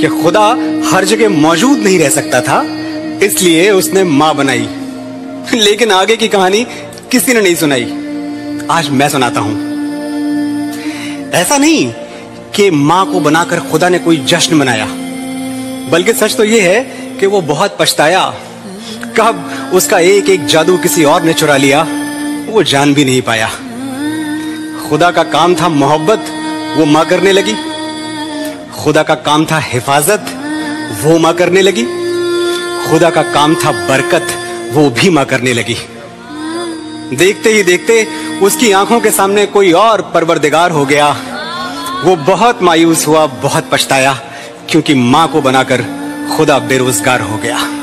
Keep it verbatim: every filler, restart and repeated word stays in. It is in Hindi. कि खुदा हर जगह मौजूद नहीं रह सकता था, इसलिए उसने माँ बनाई। लेकिन आगे की कहानी किसी ने नहीं सुनाई, आज मैं सुनाता हूं। ऐसा नहीं कि माँ को बनाकर खुदा ने कोई जश्न मनाया, बल्कि सच तो यह है कि वो बहुत पछताया। कब उसका एक एक जादू किसी और ने चुरा लिया, वो जान भी नहीं पाया। खुदा का काम था मोहब्बत, वो माँ करने लगी। खुदा का काम था हिफाजत, वो माँ करने लगी। खुदा का काम था बरकत, वो भी माँ करने लगी। देखते ही देखते उसकी आंखों के सामने कोई और परवरदिगार हो गया। वो बहुत मायूस हुआ, बहुत पछताया, क्योंकि माँ को बनाकर खुदा बेरोजगार हो गया।